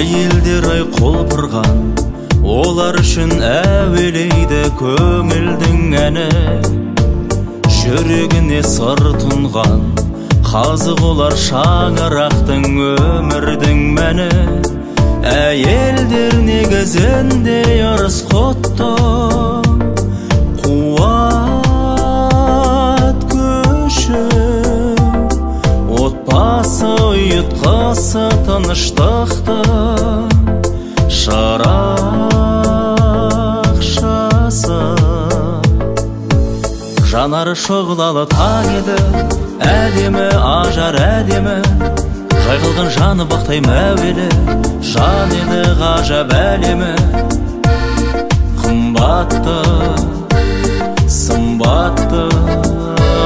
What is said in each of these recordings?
әйелдер ай қол бұрған, олар үшін әуелейді көңілдің әні. Жүрегіне сыр тұнған қазық олар шаңырақтың өмірдің мәні. Әйелдер негізінде ярыс құтты, қуат күші отбасы ұйытқасы тыныштықты. Жанары шұғылалы таң еді, әдемі, ажар әдемі. Жайқылған жаны бақтай мәуелі, жан еді ғажап әлемі. Қымбатты, сымбатты,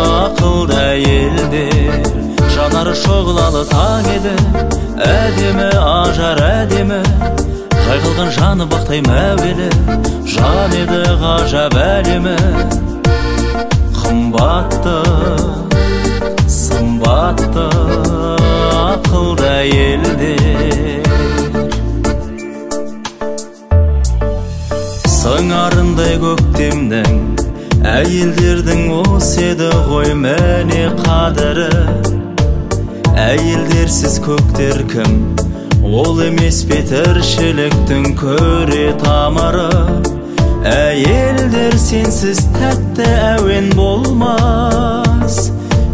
ақылды әйелдер. Жанары шұғылалы таң еді, әдемі, ажар әдемі. Жайқылған жаны бақтай мәуелі, жан еді ғажап әлемі. Сымбатты, сымбатты, ақылды әйелдер. Сыңарындай көктемнің, әйелдердің осы еді ғой мәне қадірі. Әйелдерсіз көктер кім, ол емес пе тіршіліктің көре тамыры. Әйелдер сенсіз тәтті әуен болмас,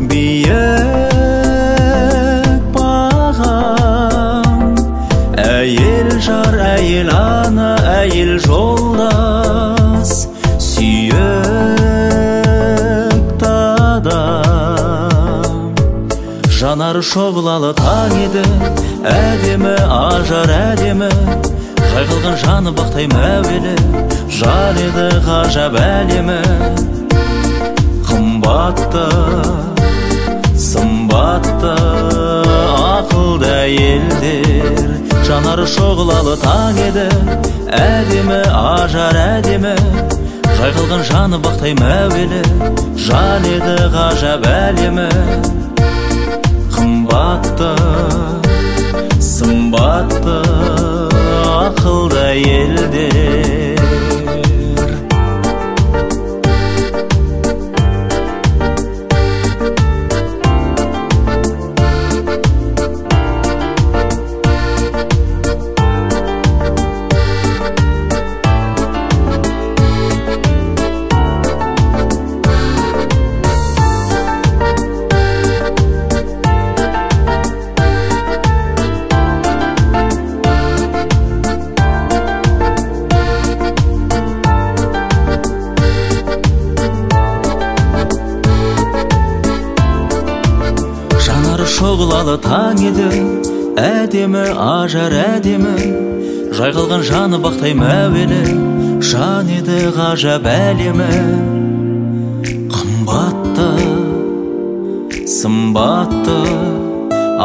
биік бағам. Әйел жар, әйел ана, әйел жолдас, сүйікті адам. Жанары шұғылалы таң еді, әдемі, ажар әдемі. Жайқылған жаны бақтай мәуелі, жар еді ғажап әлемі. Қымбатты, сымбатты, ақылды әйелдер. Жанары шұғылалы таң еді, әдемі, ажар әдемі. Жайқылған жаны бақтай мәуелі, жар еді ғажап әлемі. Қымбатты, сымбатты, ақылды әйелдер. Шұғылалы таң еді, әдемі, ажар әдемі. Жайқалған жаны бақтай мәуелі, жан еді ғажап әлемі. Қымбатты, сымбатты,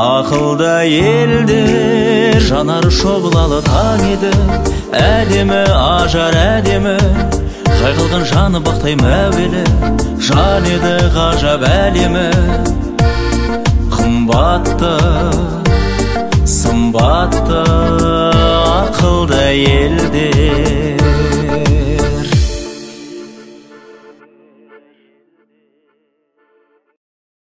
ақылды әйелдер. Жанары шұғылалы таң еді, әдемі, ажар әдемі. Жайқалған жаны бақтай мәуелі, жан еді ғажап әлемі. Сымбатты, сымбатты, ақылды әйелдер.